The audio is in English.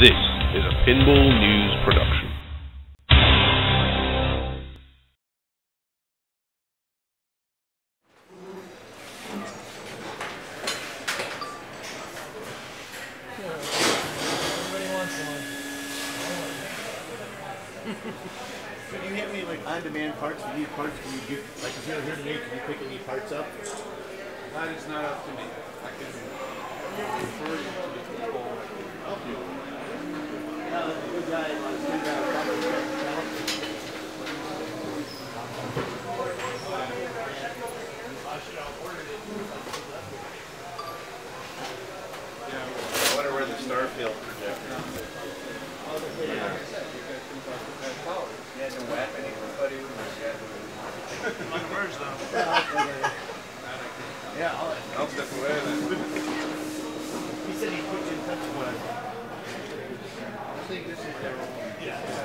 This is a Pinball News production. Everybody wants one. Can you get me like on-demand parts? Do you need parts? Can you give, like, if you're here today, can you pick any parts up? That is not up to me. I can refer you to the people who help you. I wonder where the Starfield projector is. You had to whack anybody with my shadow. Like merge though. Yeah, I'll let you. He said he put you in touch with it. I think this is terrible. Yeah.